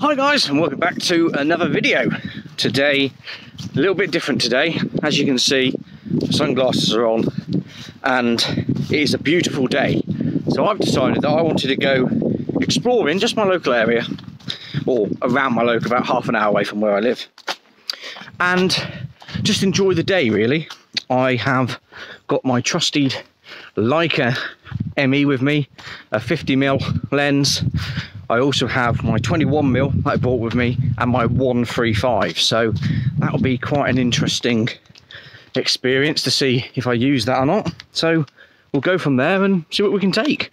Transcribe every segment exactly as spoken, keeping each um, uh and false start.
Hi guys, and welcome back to another video. Today, a little bit different today. As you can see, the sunglasses are on and it is a beautiful day. So I've decided that I wanted to go exploring just my local area, or around my local, about half an hour away from where I live, and just enjoy the day really. I have got my trusty Leica M E with me, a fifty millimeter lens. I also have my twenty-one millimeter that I brought with me and my one thirty-five, so that'll be quite an interesting experience to see if I use that or not. So we'll go from there and see what we can take.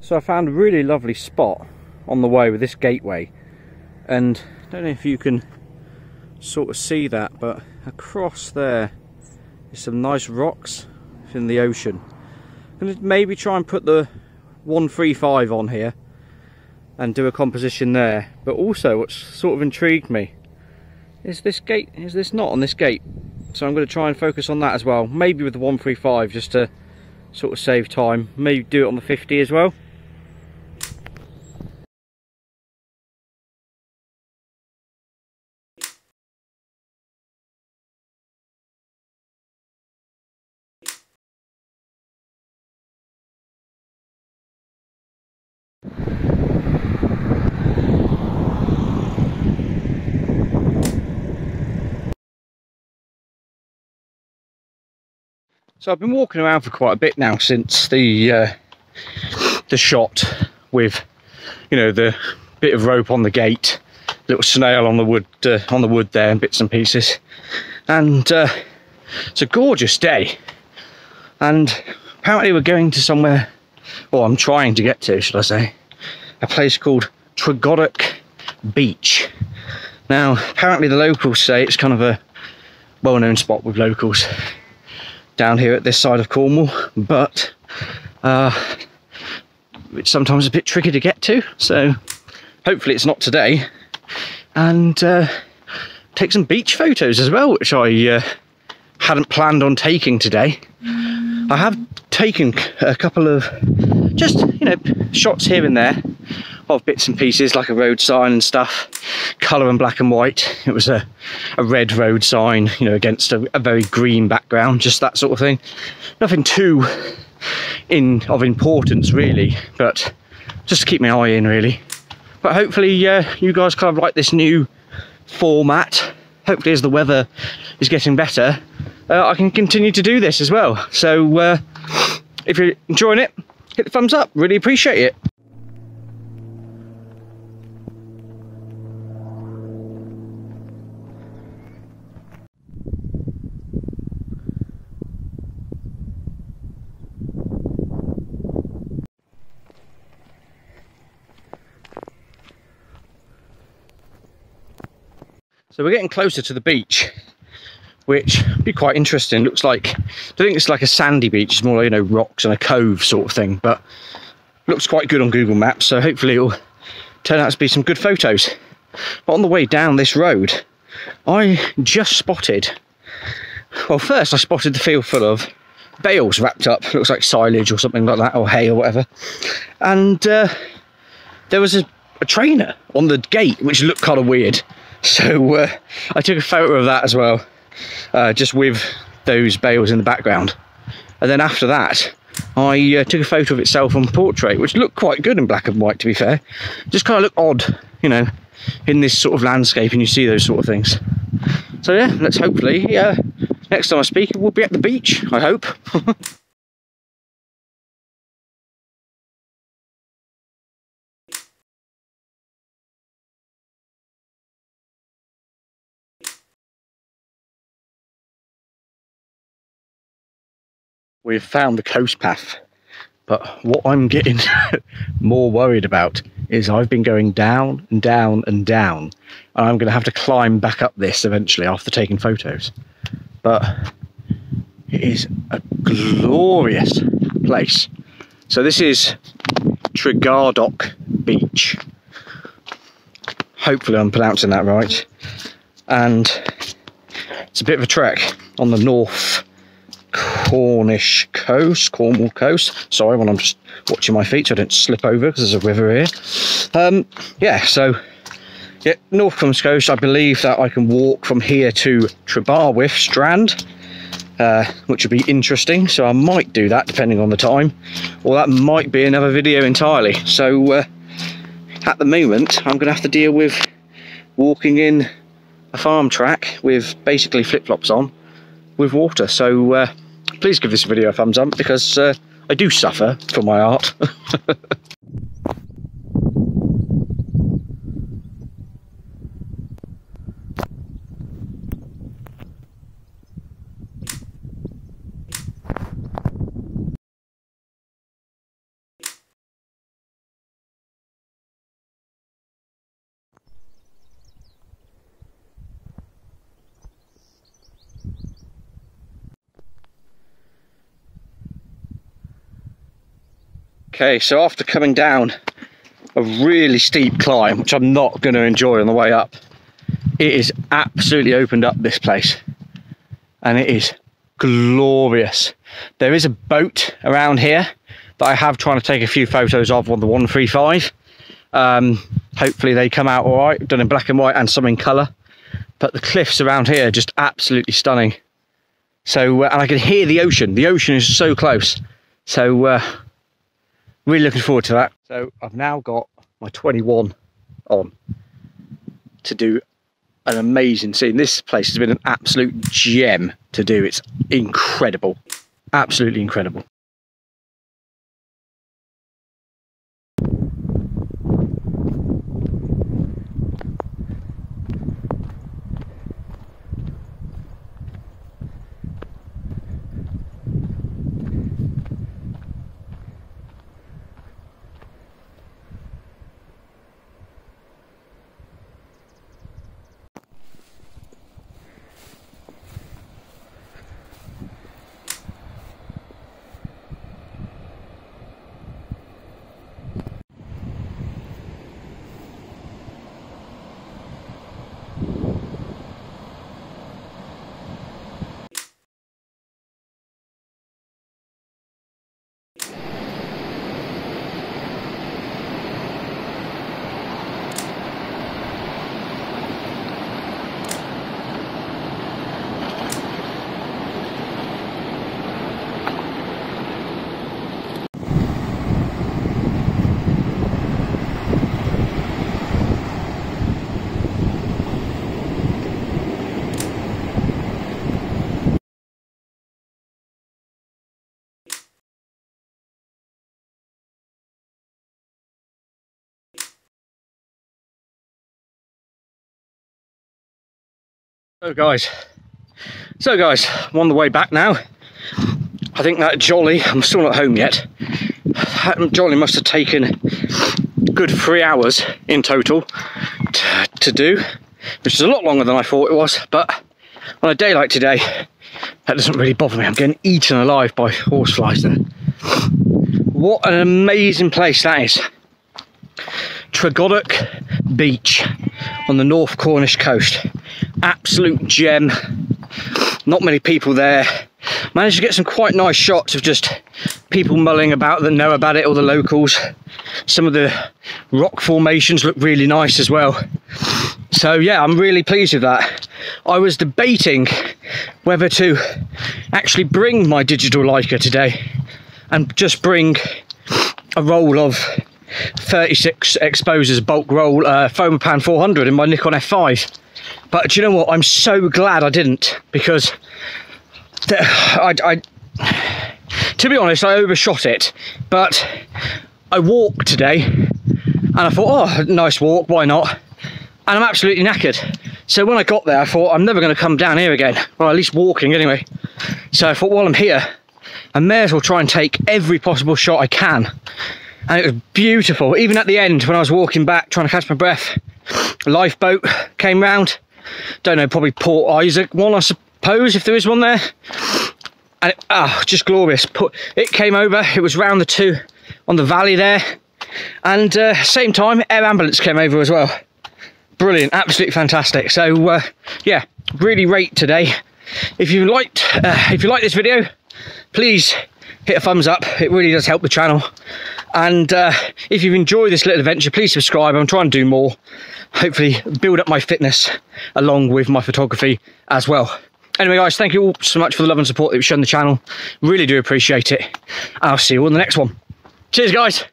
So I found a really lovely spot on the way with this gateway, and I don't know if you can sort of see that, but across there is some nice rocks in the ocean. I'm gonna maybe try and put the one thirty-five on here and do a composition there. But also what's sort of intrigued me is this gate, is this knot on this gate, so I'm going to try and focus on that as well, maybe with the one thirty-five, just to sort of save time. Maybe do it on the fifty as well. So I've been walking around for quite a bit now since the uh, the shot with, you know, the bit of rope on the gate, little snail on the wood uh, on the wood there, and bits and pieces. And uh, it's a gorgeous day, and apparently we're going to somewhere, or I'm trying to get to, should I say, a place called Tregardock Beach. Now apparently the locals say it's kind of a well-known spot with locals down here at this side of Cornwall, but uh, it's sometimes a bit tricky to get to, so hopefully it's not today. And uh, take some beach photos as well, which I uh, hadn't planned on taking today. I have taken a couple of just, you know, shots here and there of bits and pieces, like a road sign and stuff, colour and black and white. It was a, a red road sign, you know, against a, a very green background, just that sort of thing. Nothing too in of importance really, but just to keep my eye in really. But hopefully uh, you guys kind of like this new format. Hopefully as the weather is getting better, uh, I can continue to do this as well. So uh, if you're enjoying it, hit the thumbs up, really appreciate it. So we're getting closer to the beach, which would be quite interesting. Looks like, I don't think it's like a sandy beach, it's more like, you know, rocks and a cove sort of thing, but looks quite good on Google Maps, so hopefully it'll turn out to be some good photos. But on the way down this road, I just spotted, well first I spotted the field full of bales wrapped up, looks like silage or something like that, or hay or whatever, and uh, there was a, a trainer on the gate, which looked kind of weird. So uh, I took a photo of that as well, uh, just with those bales in the background. And then after that, I uh, took a photo of itself on portrait, which looked quite good in black and white, to be fair. Just kind of looked odd, you know, in this sort of landscape, and you see those sort of things. So yeah, let's hopefully, uh, next time I speak, we'll be at the beach, I hope. We've found the coast path, but what I'm getting more worried about is I've been going down and down and down, and I'm going to have to climb back up this eventually after taking photos. But it is a glorious place. So this is Tregardock Beach. Hopefully I'm pronouncing that right. And it's a bit of a trek on the north Cornish coast, Cornwall coast. Sorry, when I'm just watching my feet so I don't slip over because there's a river here. Um, yeah, so yeah, North Cumberland coast. I believe that I can walk from here to Trebarwith Strand, uh, which would be interesting. So I might do that depending on the time, or that might be another video entirely. So uh, at the moment, I'm going to have to deal with walking in a farm track with basically flip-flops on with water. So uh, please give this video a thumbs up because uh, I do suffer for my art. Okay, so after coming down a really steep climb, which I'm not going to enjoy on the way up, it is absolutely opened up this place, and it is glorious. There is a boat around here that I have tried to take a few photos of on the one three five. Um, hopefully they come out all right, done in black and white and some in colour. But the cliffs around here are just absolutely stunning. So, uh, and I can hear the ocean. The ocean is so close. So, uh, really looking forward to that. So I've now got my twenty-one on to do an amazing scene. This place has been an absolute gem to do. It's incredible, absolutely incredible. So guys, so guys, I'm on the way back now. I think that jolly, I'm still not home yet, that jolly must have taken a good three hours in total to, to do, which is a lot longer than I thought it was, but on a day like today, that doesn't really bother me. I'm getting eaten alive by horseflies there. What an amazing place that is. Tregardock Beach on the North Cornish coast. Absolute gem. Not many people there. Managed to get some quite nice shots of just people mulling about that know about it, or the locals. Some of the rock formations look really nice as well. So yeah, I'm really pleased with that. I was debating whether to actually bring my digital Leica today and just bring a roll of thirty-six exposures bulk roll uh, Fomapan four hundred in my Nikon F five. But do you know what? I'm so glad I didn't, because I, I, to be honest, I overshot it. But I walked today and I thought, oh, nice walk, why not? And I'm absolutely knackered. So when I got there, I thought, I'm never going to come down here again, or at least walking anyway. So I thought, while I'm here, I may as well try and take every possible shot I can. And it was beautiful. Even at the end, when I was walking back, trying to catch my breath, a lifeboat came round. Don't know, probably Port Isaac one, I suppose, if there is one there. And it, oh, just glorious. It came over, it was round the two on the valley there. And uh, same time, air ambulance came over as well. Brilliant, absolutely fantastic. So uh, yeah, really rate today. If you liked, uh, if you like this video, please hit a thumbs up, it really does help the channel. And uh, if you've enjoyed this little adventure, please subscribe. I'm trying to do more, hopefully build up my fitness along with my photography as well. Anyway guys, thank you all so much for the love and support that you've shown the channel, really do appreciate it. I'll see you on the next one. Cheers guys.